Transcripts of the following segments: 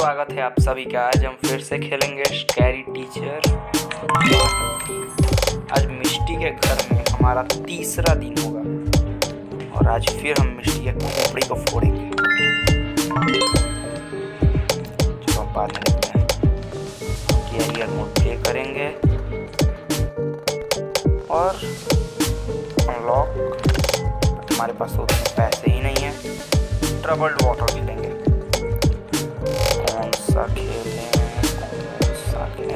स्वागत है आप सभी का। आज हम फिर से खेलेंगे स्कैरी टीचर। आज मिस्टी के घर में हमारा तीसरा दिन होगा और आज फिर हम मिस्टी के खोपड़ी को फोड़ेंगे। चलो हम बाद में कैरियर मोड प्ले करेंगे और अनलॉक। हमारे पास उतने पैसे ही नहीं है। ट्रबल्ड वाटर खेलेंगे। कौन सा खेलें?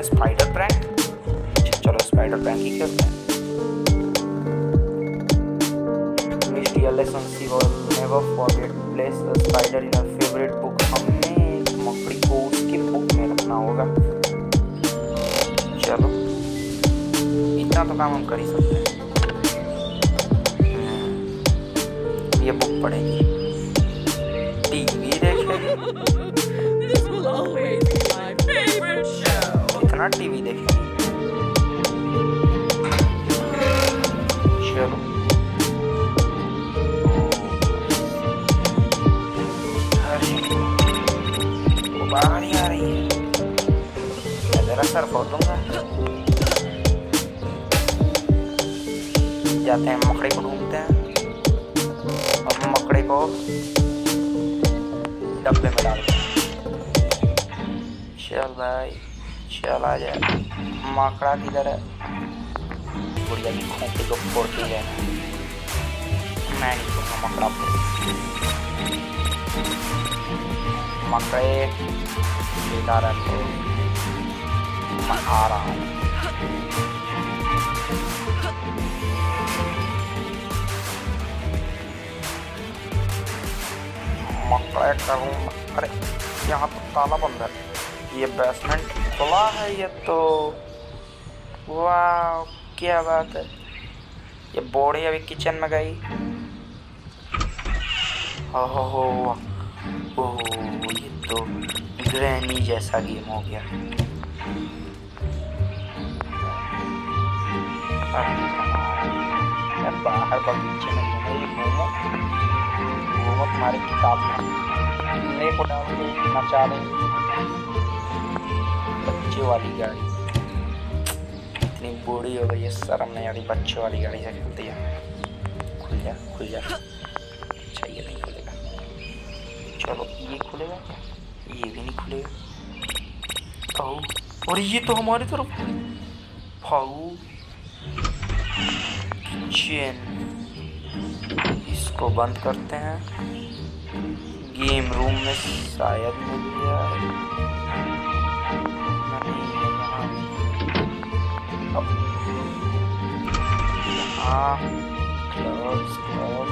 Spider prank. चलो स्पाइडर प्रैंक ही खेलते हैं। Misty lesson she was never forget place the spider in her favourite book. हमें मकड़ी को उसकी बुक में रखना होगा। चलो इतना तो काम हम कर ही सकते हैं। ये बुक पढ़ेगी, टीवी देखेगी, इतना टीवी देखेंगे। चलो वो बाहर ही आ रही है। जरा सर फोड़ दूंगा। जाते हैं मकड़े को ढूंढते हैं और मकड़े को डब्बे में डालते हैं। चल भाई चल आ जाए। मकड़ा किधर है? बुढ़िया की खोपड़ी को फोड़ती है। मैं नहीं छोड़ना मकड़ा। मकड़े बेकार है। मैं आ रहा हूँ। मकड़ा करूँ। अरे यहाँ तो ताला बंद है। ये बेसमेंट खुला है। ये तो वाह क्या बात है। ये बॉडी अभी किचन में गई। ओह ये तो ग्रैनी जैसा गेम हो गया। बाहर बगीचे में मोमो तुम्हारी किताब में मेरे को डाल के मचा देंगे। बच्चों वाली गाड़ी इतनी बूढ़ी हो गई है, शर्म नहीं आ रही। बच्चों वाली गाड़ी से खेलती है। खुल जा। अच्छा ये नहीं खुलेगा। चलो ये खुलेगा क्या? ये भी नहीं खुलेगा। और ये तो हमारी तरफ फाऊ किचन। इसको बंद करते हैं। गेम रूम में शायद मिल गया। क्लोज।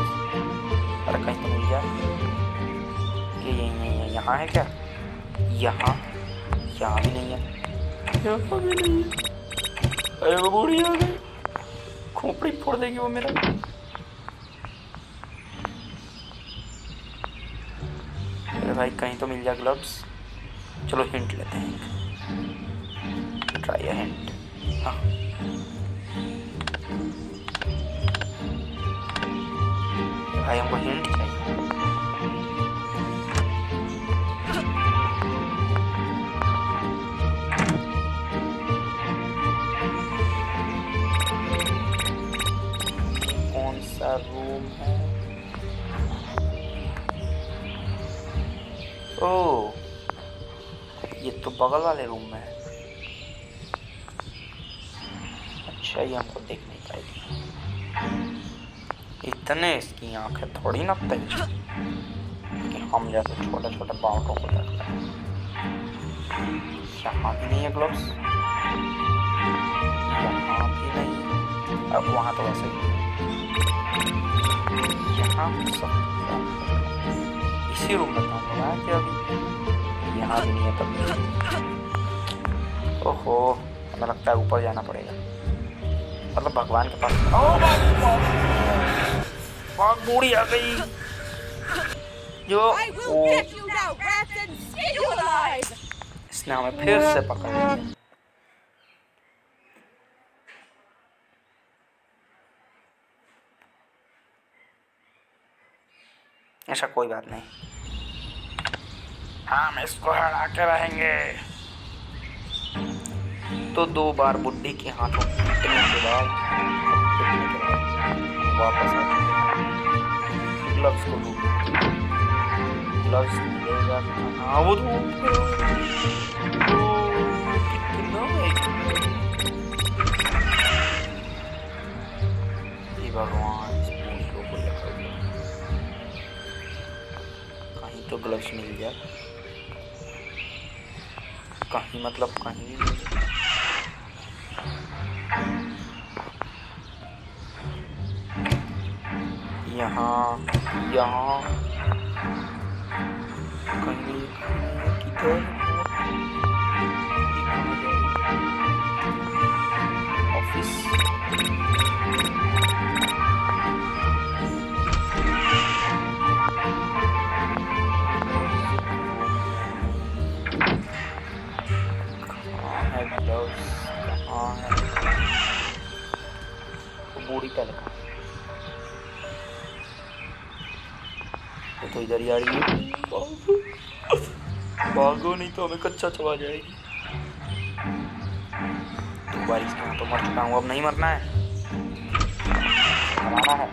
अरे कहीं तो मिल जाए। ये यहाँ है क्या? यहाँ भी नहीं है। अरे वो बूढ़ी आ गई। खोपड़ी फोड़ देगी वो मेरा। अरे भाई कहीं तो मिल जाए ग्लव्स। चलो हिंट लेते हैं। Try a hint. हाँ भाई हमको हिंट चाहिए। कौन सा रूम है? ओ ये तो बगल वाले रूम में है। अच्छा ये हमको देख नहीं पाएगी। इतने इसकी आंखें थोड़ी ना तेज कि हम जैसे छोटे छोटे बाउटों को लगता है। यहाँ भी नहीं है ग्लव्स। यहाँ भी नहीं। अब वहाँ तो वैसे ही। यहाँ सब इसी रूम में काम हो रहा है। अभी यहाँ भी नहीं है तब। ओहो हमें लगता है ऊपर जाना पड़ेगा। मतलब भगवान के पास। भाग बूढ़ी आ गई। जो इसने हमें फिर से पकड़ लिया। ऐसा कोई बात नहीं। हम इसको हरा के रहेंगे। तो दो बार बुड्ढी के हाथों के बाद वापस आते हैं। ग्लव्स को धो, ग्लव्स ले जाना वो धो। भगवान कहीं तो ग्लव्स मिल जाए, कहीं मतलब कहीं भी मिल जाए। यहाँ यहाँ कहीं किधर ऑफिस तो इधर ही आ रही है। भागो नहीं तो हमें कच्चा चबा जाएगी। तो बारिश के तो मर चुका हूँ, अब नहीं मरना है, मरना है।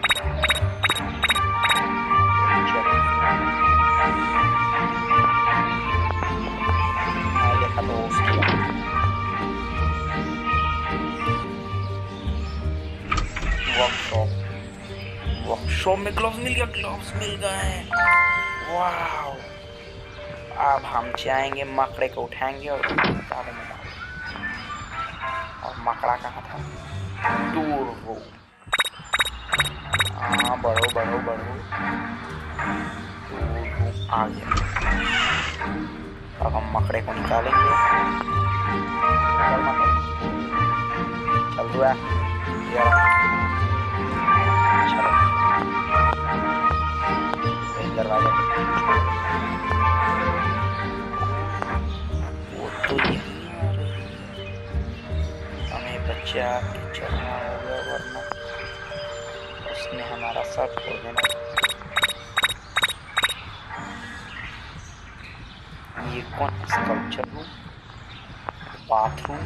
वर्कशॉप में ग्लव्स मिल गया, ग्लव्स मिल गए। वाओ, अब हम जाएंगे मकड़े को उठाएंगे और मकड़ा कहाँ था? दूर हो। हाँ, बढ़ो बढ़ो बढ़ो। आ गया। अब हम मकड़े को निकालेंगे। चल रहा है दरवाजा। वो तो हमें बच्चा चलना होगा, वरना उसने हमारा सर खोल देना। ये कौन स्कल्पचर रूम? बाथरूम,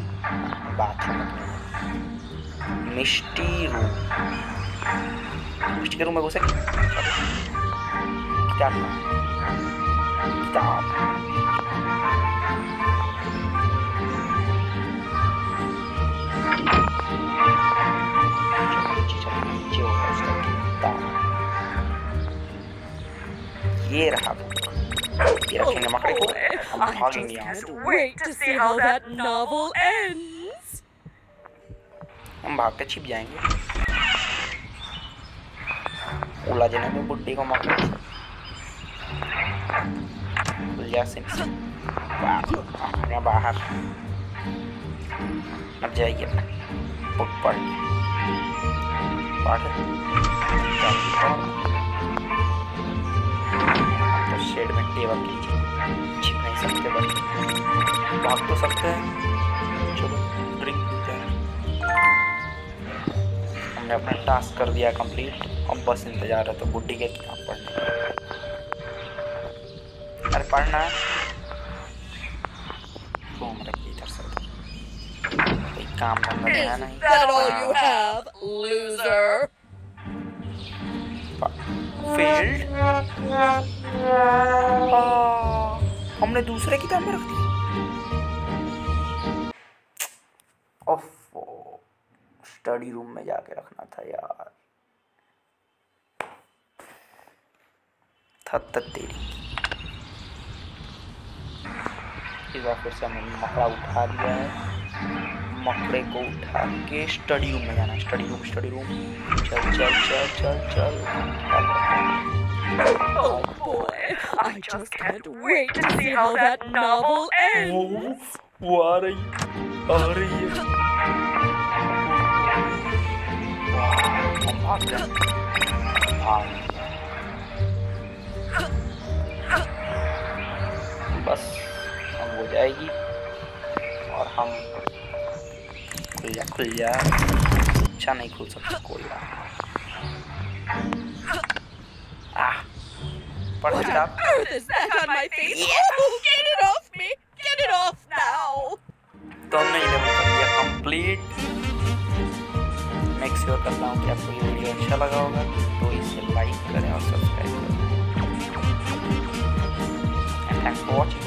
बाथरूम मिस्टी रूम। मिस्टी रूम में घुसे किताब, किताब ये रहा। ये रखेंगे मकड़े को, हम भागेंगे यहाँ से। हम भाग के छिप जाएंगे। उला देने में बुड्ढी को मकड़े से बाहर अब जाइए अपने बुक पढ़ तो शेड में टेबल कीजिए। छिप नहीं सकते, भाग तो सकते हैं। चलो ड्रिंक पीते हैं। हमने अपना टास्क कर दिया कंप्लीट। अब बस इंतजार है तो बुड्ढी के किताब पढ़ने। अरे पढ़ना है तो हम रखिए इधर से। कोई काम करना नहीं। Failed? हमने दूसरे किताब में रख दी। ओफो, स्टडी रूम में जाके रखना था यार। थत तेरी फिर से हमने मकड़ा उठा लिया है। मकड़े को उठा के स्टडी रूम में जाना है। Study room, study room. चल चल चल चल चल। वो आ रही है, आ रही है। बस हो जाएगी और हम खुल जा। अच्छा नहीं खुल सकता। What on earth is that on my face? Yes! Get it off me! Get it off now! तो हमने ये लेवल कर लिया कंप्लीट। मेक श्योर करता हूँ कि आपको ये वीडियो अच्छा लगा होगा, तो इसे लाइक करें और सब्सक्राइब करें। And thanks for watching.